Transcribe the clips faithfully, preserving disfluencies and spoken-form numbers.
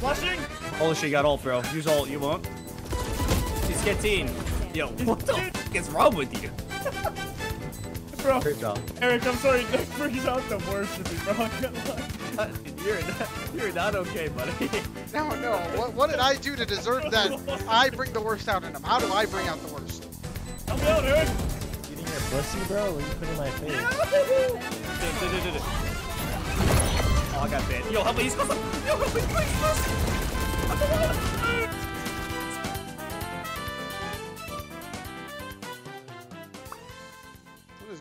Flushing? Holy shit, you got ult, bro. Use ult, you won't. She's getting. Yo, what the f is wrong with you? Bro, Eric, I'm sorry. That brings out the worst of me, bro. Uh, you're, not, you're not okay, buddy. No, no. What, what did I do to deserve that? I bring the worst out in him. How do I bring out the worst? Help me out, Eric. You didn't get pussy, bro? What you put in my face? Dude, dude, dude, dude. Oh, I got banned. Yo, help me. He's supposed to. Yo, help me. Please, please.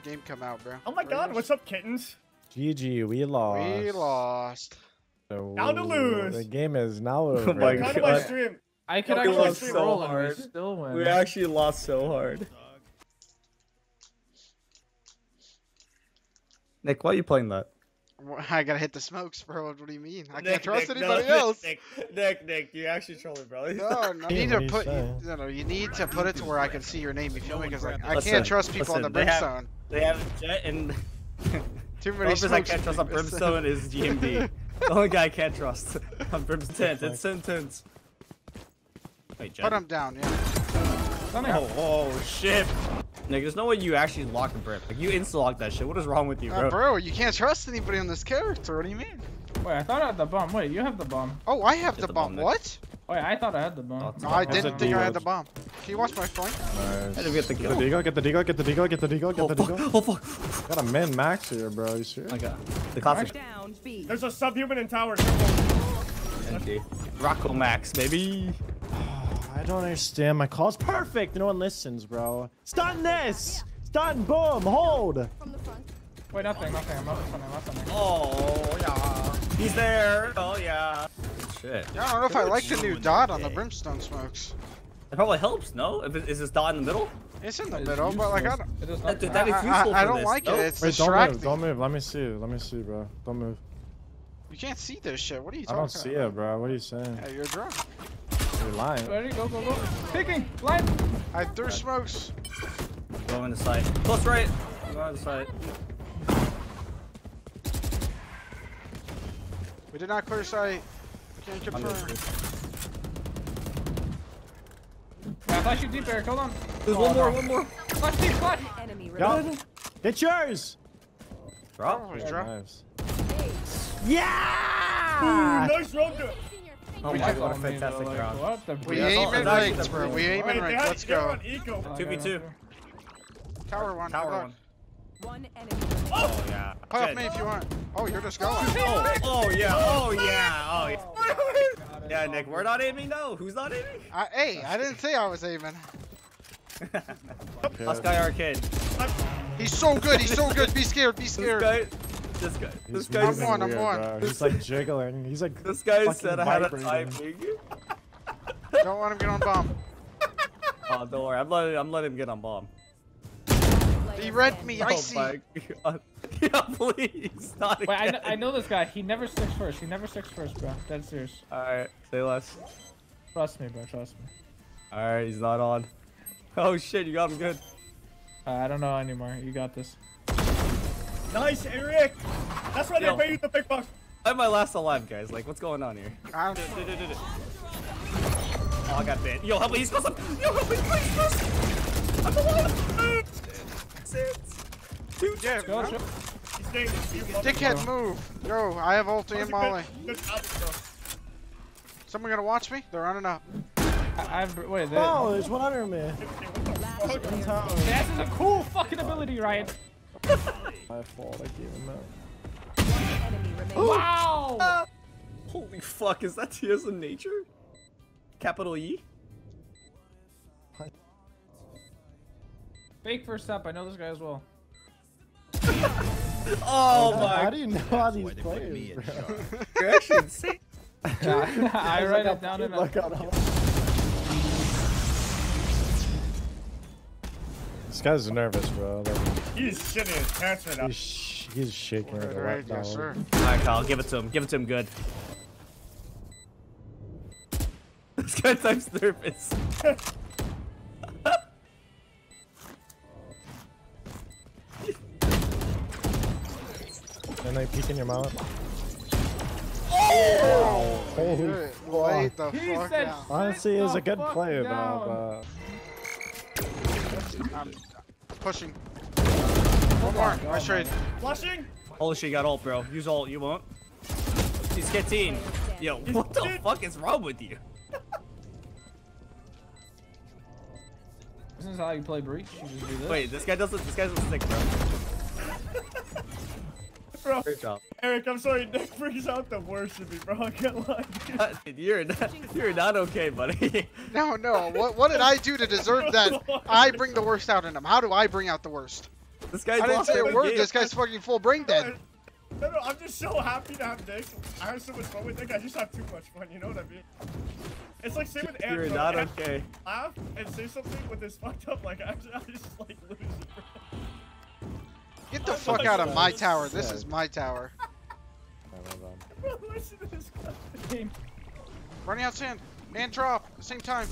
Game come out, bro. Oh my We're god, just... what's up, kittens? G G, we lost. We lost. So now to lose. The game is now over. Oh my god. How I, stream? I could actually lost so roll hard. We, still win. We actually lost so hard. Nick, why are you playing that? I gotta hit the smokes, bro. What do you mean? I Nick, can't trust Nick, anybody no, else. Nick, Nick, Nick, you're actually trolling, bro. No, no, you need to put, you, no, no, you need to put it to where I can see your name. If you know, because like, I can't listen, trust people listen, on the brimstone. They have, they have jet and. Too many smokes. I can't trust on brimstone is G M D. The only guy I can't trust on brimstone. It's sentence. Wait, jet. Put him down, yeah. Oh, oh shit. Nick, there's no way you actually lock the brim. Like, you insta-lock that shit. What is wrong with you, bro? Uh, bro, you can't trust anybody on this character. What do you mean? Wait, I thought I had the bomb. Wait, you have the bomb. Oh, I have the, the bomb. bomb what? Wait, I thought I had the bomb. No, I didn't think I had the bomb. Can you watch my phone? Nice. I didn't get the kill. Get the deagle, get the deagle, get the deagle, get the deagle, get oh, the deagle. Oh, fuck. Got a min max here, bro. You sure? I got the classic. Down, there's a subhuman in tower. N T. Rocko max, baby. I don't understand. My call's perfect. No one listens, bro. Stun this! Stun, boom, hold! From the front. Wait, nothing, nothing. I'm not something, I'm not something. Oh, yeah. He's there. Oh, yeah. Good shit. Yeah, I don't know if Good I like the new dot on the brimstone smokes. It probably helps, no? If it, is this dot in the middle? It's in the it's middle, but like, I don't. It is not that, that is useful I, I, I don't this. like it. It's Wait, distracting. Don't move, don't move. Let me see. Let me see, bro. Don't move. You can't see this shit. What are you talking about? I don't about? see it, bro. What are you saying? Yeah, you're drunk. You're lying. Ready? Go, go, go. Picking! Line! I threw right. smokes. Go in the side. Close right. Go on the side. We did not clear sight. Can't confirm. I thought you deep, Eric. Hold on. There's oh, one more, no. one more. Flash, deep, flash. Enemy ready. It's yours! Drop. Oh, drop. Nice. Yeah! Ooh, nice road to it. Oh my god, what a fantastic round. We aim in ranks, bro. We aim in ranks. Let's go. two v two. Tower one. Tower one. One enemy. Oh, yeah. Play off me if you want. Oh, you're just going. Oh, oh yeah. Oh, yeah. Oh, yeah. Yeah, Nick, we're not aiming, though. Who's not aiming? I, hey, I didn't say I was aiming. Sky Arcade. He's so good. He's so good. Be scared. Be scared. This guy, this guy's on, I'm on. He's like jiggling. He's like. This guy said I had a timing. Don't let him get on bomb. Oh, don't worry. I'm letting, I'm letting him get on bomb. He read me. I see. Oh my god. Yeah, please. Not Wait, again. I, I know this guy. He never sticks first. He never sticks first, bro. Dead serious. All right, say less. Trust me, bro. Trust me. All right, he's not on. Oh shit, you got him good. Uh, I don't know anymore. You got this. Nice, Eric! That's why Yo. they paid you the big bucks! I'm my last alive, guys. Like, what's going on here? I don't know. Oh, I got banned. Yo, help me! He's supposed to- Yo, help me! Please, please! I'm alive! Six! Two, yeah, two, two. Dickhead, move! Yo, I have ulti and molly. Someone gonna watch me? They're running up. I- I've- wait, they- Oh, there's one under me. That's a cool fucking ability, Ryan. My fault, I gave him out. One enemy remains. Wow! Uh, holy fuck, is that Tears of Nature? Capital E? What? Fake first up, I know this guy as well. Oh my! How do you know all these players, bro? You're actually insane. I write it down in a... This guy's nervous, bro. Like, he's shitting his pants right now. He's, sh he's shaking right, right now. Yes, sir. All right, Kyle, give it to him. Give it to him good. This guy types nervous. Can I peek in your mouth? Oh! face. Wait, the he fuck said, honestly, he was a good player, bro. I'm pushing. One more. I trade. Flushing? Holy shit, you got ult, bro. Use ult. You won't. He's getting. Yo, what the fuck is wrong with you? This is how you play Breach. You just do this. Wait, this guy doesn't. This guy's sick, bro. Bro, great job. Eric, I'm sorry, Nick brings out the worst of me, bro. I can't lie. Dude. Uh, dude, you're not, you're not okay, buddy. No, no. What, what did I do to deserve that? I bring the worst out in him. How do I bring out the worst? This guy. I didn't say a word. This guy's fucking full brain dead. No, no. I'm just so happy to have Nick. I have so much fun with Nick. I just have too much fun. You know what I mean? It's like same with Andrew. You're not okay. Laugh and say something with this fucked up. Like I just like lose it, bro. Get the oh fuck out God. Of my tower. This Sorry. Is my tower. Bro, listen to this game. Running out sand and drop at the same time.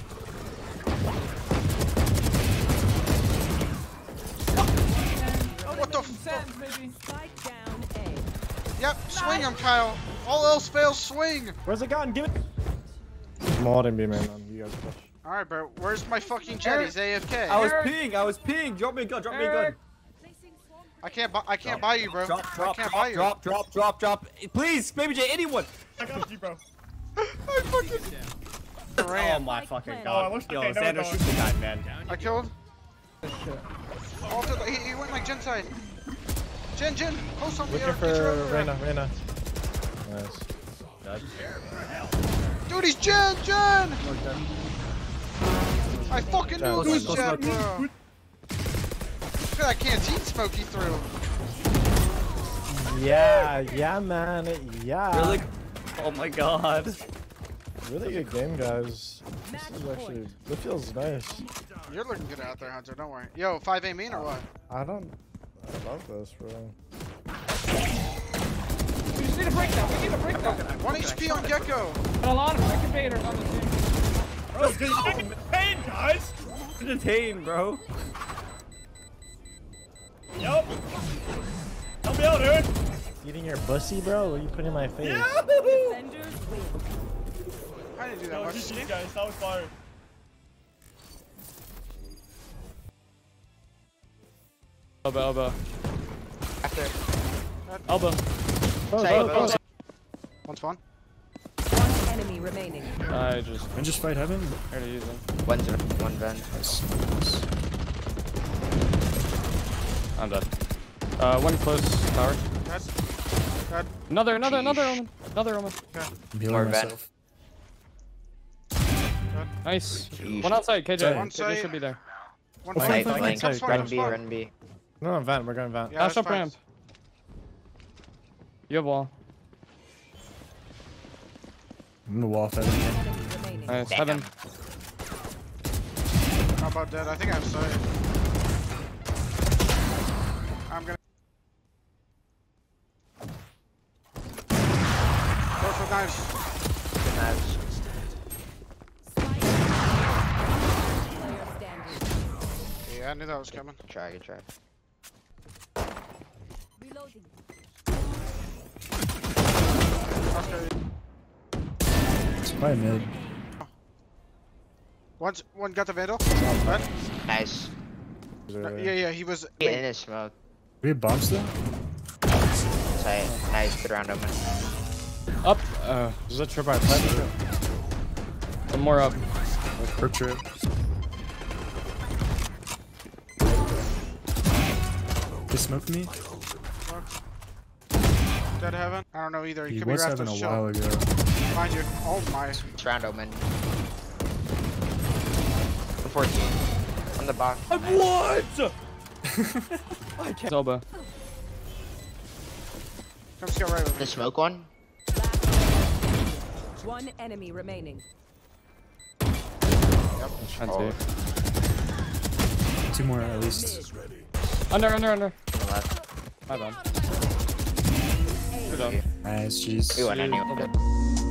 Oh, what the fuck? Yep, swing him, Kyle. All else fails, swing. Where's the gun? Give it. I'm holding me, man. You guys push. All right, bro. Where's my fucking jet? He's A F K. I was peeing. I was peeing. Drop me a gun. Drop Eric. me a gun. I can't buy. I can't drop, buy you, bro. Drop, drop, I can't drop, buy you. Drop, drop, drop, drop. Please, BabyJ, anyone. I got you, bro. I fucking ran. Oh my fucking god. Oh, Yo, okay, Zander, shoot the guy, man. I killed. Also, he, he went like Gen side. Gen, Gen, close up. Looking for Reyna, Reyna. Nice. Dude, he's Gen, Gen. Okay. I fucking knew it was Gen, bro. I can't see Smokey through. Yeah, yeah, man, yeah. Really? Oh my god. Really good game, guys. This is actually, it feels nice. You're looking good out there, Hunter. Don't worry. Yo, five A mean or what? I don't. I love this, bro. We just need a breakdown. We need a breakdown. One H P on Gecko. A lot of freaking invaders on this team. Bro, detained, guys. Detained, bro. Yup. Help me out, dude. Eating your bussy, bro? What are you putting in my face? Yeah. I didn't do that no, much. Just you guys. That was fire. Elbow, elbow. After. Elbow. Oh, elbow. One spawn. One enemy remaining. I just. And just fight heaven? I already used him. One, one vent. Nice. I'm dead. Uh, one close tower. Dead. Dead. Another, another, Jeez. another Omen. Another Omen. Okay. More myself. Nice. Jeez. One outside, K J. One K J should be there. One side, one side. Run, run, run B, run B. No, I'm vent. We're going vent. Yeah, Dash up ramp. You have wall. I'm gonna wall heaven. Nice, heaven. How about that? I think I'm sorry. I'm gonna go for knives. Knives. Yeah, I knew that was coming. Good try, good try. Reloading. It's probably mid. One's, one got the vandal. Right. Nice. Yeah, yeah, he was yeah, in his smoke. We have bombs though? Nice, good round open. Up! Uh, there's a trip by side. One more up. Perp trip. They smoked me? Dead heaven? I don't know either. He, he could was be heaven a show. while ago. Mind you. Oh my. It's round open. fourteen. On the box. What? I can't. Elbow. Come scout right with me. The smoke one. One enemy remaining. Yep. Oh. Two more at least. Under, under, under. My bad. Good job. Nice, jeez.